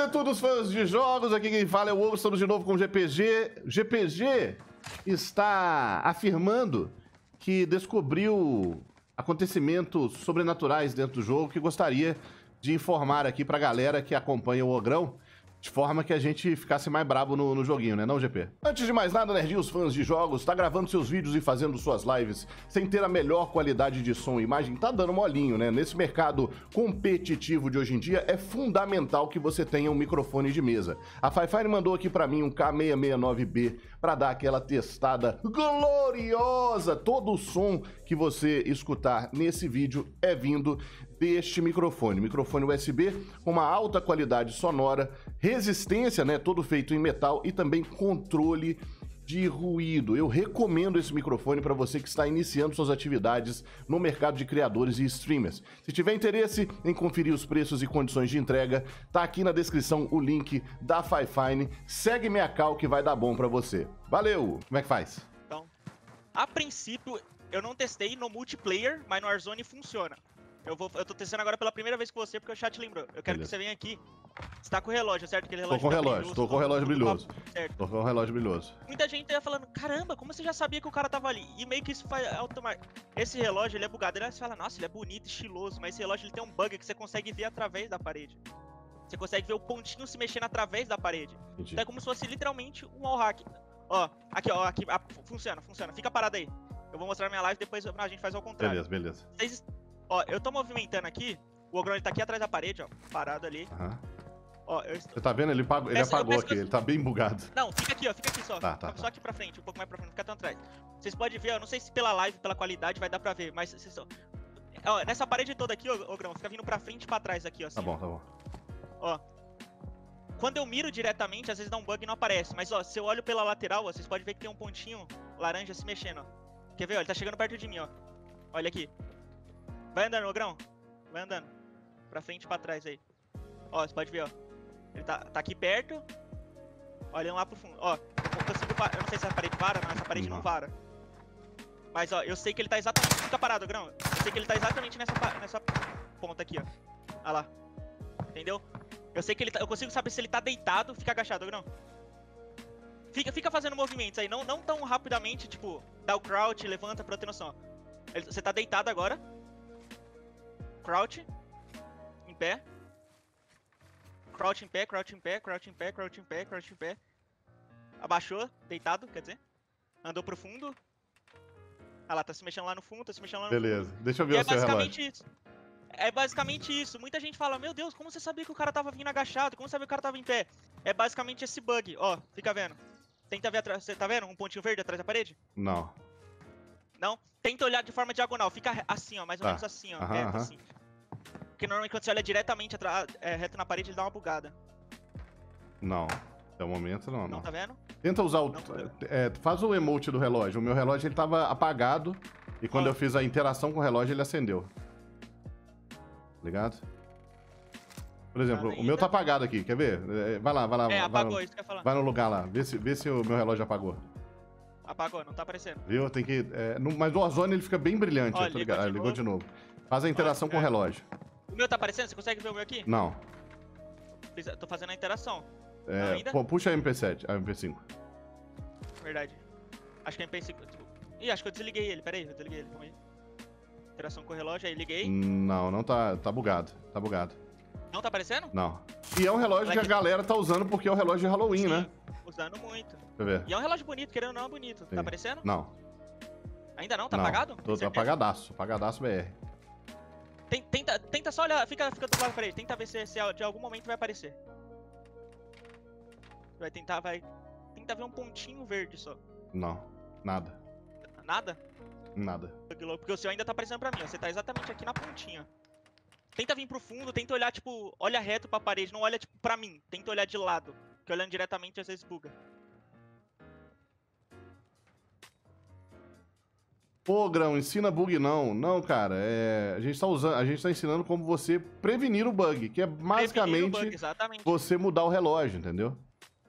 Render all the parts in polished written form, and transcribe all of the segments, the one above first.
Beleza, todos os fãs de jogos, aqui quem fala é o Wolf, estamos de novo com o GePeGe. GePeGe está afirmando que descobriu acontecimentos sobrenaturais dentro do jogo que gostaria de informar aqui pra galera que acompanha o Ogrão, de forma que a gente ficasse mais brabo no joguinho, né não, GP? Antes de mais nada, nerdinhos fãs de jogos, tá gravando seus vídeos e fazendo suas lives sem ter a melhor qualidade de som e imagem? Tá dando molinho, né? Nesse mercado competitivo de hoje em dia, é fundamental que você tenha um microfone de mesa. A Fifine mandou aqui pra mim um K669B pra dar aquela testada gloriosa. Todo o som que você escutar nesse vídeo é vindo deste microfone USB com uma alta qualidade sonora, resistência, né, todo feito em metal e também controle de ruído. Eu recomendo esse microfone para você que está iniciando suas atividades no mercado de criadores e streamers. Se tiver interesse em conferir os preços e condições de entrega, tá aqui na descrição o link da Fifine. Segue minha cal que vai dar bom para você. Valeu! Como é que faz? Então, a princípio, eu não testei no multiplayer, mas no Warzone funciona. Eu tô testando agora pela primeira vez com você porque o chat lembrou. Eu quero que você venha aqui. Você tá com o relógio, certo? Aquele relógio tô com o relógio brilhoso. Muita gente tá falando, caramba, como você já sabia que o cara tava ali? E meio que isso faz automático. Esse relógio, ele é bugado. Ele fala, nossa, ele é bonito, estiloso. Mas esse relógio, ele tem um bug que você consegue ver através da parede. Você consegue ver o pontinho se mexendo através da parede. Entendi. Então é como se fosse literalmente um wall hack. Ó, aqui, funciona. Fica parado aí. Eu vou mostrar minha live, depois a gente faz ao contrário. Beleza. Vocês... Ó, eu tô movimentando aqui, o Ogrão ele tá aqui atrás da parede, ó, parado ali. Uhum. Ó, você tá vendo? Ele apagou aqui, ele tá bem bugado. Não, fica aqui só. Tá. Só aqui pra frente, um pouco mais pra frente, não fica tão atrás. Vocês podem ver, eu não sei se pela live, pela qualidade vai dar pra ver, mas vocês só... Ó, nessa parede toda aqui, ó, Ogrão, fica vindo pra frente e pra trás aqui, ó. Assim, tá bom. Ó, quando eu miro diretamente, às vezes dá um bug e não aparece, mas ó, se eu olho pela lateral, ó, vocês podem ver que tem um pontinho laranja se mexendo, ó. Quer ver, ó, ele tá chegando perto de mim, ó. Olha aqui. Vai andando, Ogrão. Vai andando. Pra frente e pra trás aí. Ó, você pode ver, ó. Ele tá aqui perto. Olhando lá pro fundo. Ó, eu não sei se a parede vara, não. Essa parede não vara. Mas, ó, eu sei que ele tá exatamente... Fica parado, Ogrão. Eu sei que ele tá exatamente nessa ponta aqui, ó. Olha lá. Entendeu? Eu sei que ele tá... Eu consigo saber se ele tá deitado. Fica agachado, Ogrão. Fica fazendo movimentos aí. Não tão rapidamente, tipo... Dá o crouch, levanta pra eu ter noção, ó. Você tá deitado agora. Crouch, em pé. Crouch em pé, crouch em pé, crouch em pé, crouch em pé, crouch em pé. Abaixou, deitado, quer dizer. Andou pro fundo. Ah lá, tá se mexendo lá no fundo, Beleza, deixa eu ver o seu relógio. É basicamente isso. Muita gente fala, meu Deus, como você sabia que o cara tava vindo agachado? Como você sabia que o cara tava em pé? É basicamente esse bug, ó, fica vendo. Tenta ver atrás, você tá vendo um pontinho verde atrás da parede? Não. Não? Tenta olhar de forma diagonal, fica assim, ó, mais ou menos assim, ó, reto assim. Porque normalmente quando você olha diretamente reto na parede, ele dá uma bugada. Não, até o momento não. Não tá vendo? Tenta usar o... faz o emote do relógio. O meu relógio, ele tava apagado, e quando eu fiz a interação com o relógio, ele acendeu. Ligado? Por exemplo, o meu tá apagado aqui, quer ver? Vai lá. Apagou, isso que eu ia falar. Vai no lugar lá, vê se o meu relógio apagou. Apagou, não tá aparecendo. Viu? Tem que... mas o Warzone ele fica bem brilhante. Ó, ligou de novo. Faz a interação com o relógio. O meu tá aparecendo? Você consegue ver o meu aqui? Não. Tô fazendo a interação. Não, ainda? Puxa a MP7, a MP5. Verdade. Acho que a MP5... Ih, acho que eu desliguei ele. Pera aí, eu desliguei ele. Calma aí. Interação com o relógio, aí liguei. Não tá... Tá bugado. Não tá aparecendo? Não. E é um relógio que a galera tá usando porque é um relógio de Halloween, né? Usando muito. E é um relógio bonito, querendo ou não, é bonito. Sim. Tá aparecendo? Não. Ainda não? Tá apagado? Tô apagadaço. Apagadaço BR. Tenta só olhar, fica do lado pra ele. Tenta ver se de algum momento vai aparecer. Tenta ver um pontinho verde só. Não. Nada. Nada? Nada. Porque o seu ainda tá aparecendo pra mim, ó. Você tá exatamente aqui na pontinha. Tenta vir pro fundo, tenta olhar, tipo, olha reto pra parede. Não olha, tipo, pra mim. Tenta olhar de lado. Porque olhando diretamente às vezes buga. Pô, Grão, ensina bug não. Não, cara, a gente tá ensinando como você prevenir o bug, que é basicamente você mudar o relógio, entendeu?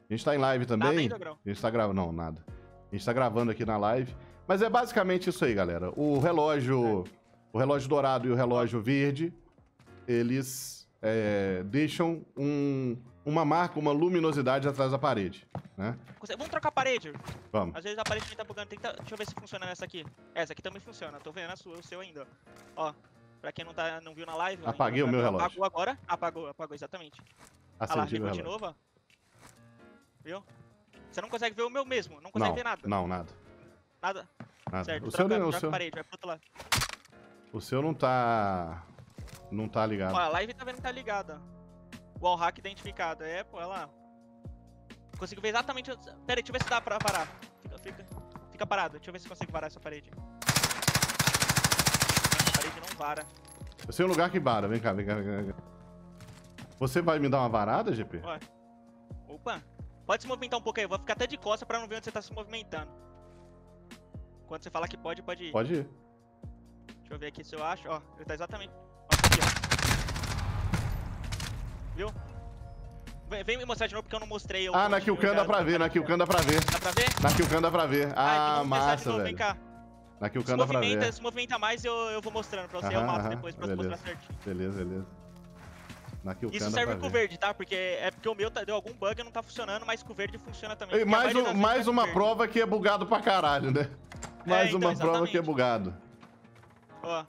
A gente tá em live também. Tá vendo, a gente tá gravando. Não, nada. A gente tá gravando aqui na live. Mas é basicamente isso aí, galera. O relógio dourado e o relógio verde, eles deixam um uma marca, uma luminosidade atrás da parede, né? Vamos trocar a parede. Vamos. Às vezes a parede também tá bugando. Deixa eu ver se funciona nessa aqui. Essa aqui também funciona. Tô vendo a sua, o seu ainda. Ó, pra quem não viu na live... Apaguei o meu relógio. Apagou agora. Apagou, exatamente. Acendi o relógio. De novo, ó. Viu? Você não consegue ver o meu mesmo. Não consegue ver nada. Não, nada. Certo, o seu não, o seu... parede, vai pro outro lado. O seu não tá... Não tá ligado. Ó, a live tá vendo que tá ligada. Wallhack identificado. É, pô, olha lá. Consigo ver exatamente... Pera aí, deixa eu ver se dá pra parar. Fica parado. Deixa eu ver se consigo varar essa parede. Essa parede não vara. Eu sei um lugar que vara. Vem cá, vem cá, vem cá. Você vai me dar uma varada, GP? Ó. Opa. Pode se movimentar um pouco aí. Eu vou ficar até de costa pra não ver onde você tá se movimentando. Quando você falar que pode, pode ir. Pode ir. Deixa eu ver aqui se eu acho. Ó, ele tá exatamente... Viu? Vem me mostrar de novo porque eu não mostrei. Ah, na Kyocan dá pra ver, na Kyocan dá pra ver. Dá pra ver? Na Kyocan dá pra ver. Ah, massa, velho. Vem cá. Na Kyocan dá pra ver. Se movimenta mais, eu vou mostrando pra você. Eu mato depois pra você mostrar certinho. Beleza, beleza. Na Kyocan dá pra ver. Isso serve pro verde, tá? Porque é porque o meu deu algum bug e não tá funcionando, mas com o verde funciona também. Mais uma prova que é bugado pra caralho, né? Mais uma prova que é bugado. Ó.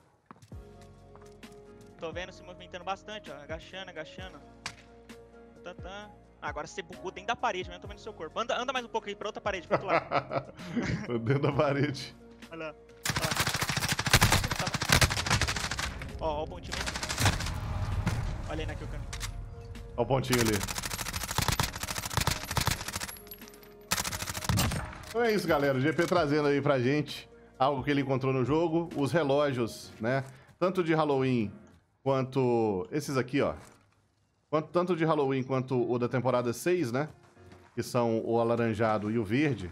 Tô vendo se movimentando bastante, ó. Agachando, agachando. Tantã. Ah, agora você bugou dentro da parede, mas eu tô vendo seu corpo. Anda mais um pouco aí pra outra parede, pra outro lado. Dentro da parede. Olha lá. Ó, ó o pontinho ali. Olha aí na Kyocan. Ó o pontinho ali. Então é isso, galera. O GP trazendo aí pra gente algo que ele encontrou no jogo. Os relógios, né? Tanto de Halloween... Quanto esses aqui, ó. Tanto de Halloween quanto o da temporada 6, né? Que são o alaranjado e o verde.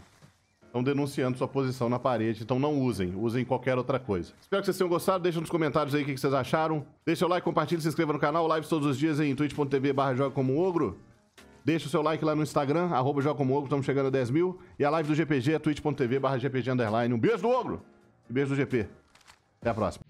Estão denunciando sua posição na parede. Então não usem. Usem qualquer outra coisa. Espero que vocês tenham gostado. Deixa nos comentários aí o que vocês acharam. Deixa o like, compartilha, se inscreva no canal. Lives todos os dias em twitch.tv/jogacomoogro. Deixa o seu like lá no Instagram, @jogacomoogro. Estamos chegando a 10 mil. E a live do GPG é twitch.tv/GPG_. Um beijo do Ogro. E beijo do GP. Até a próxima.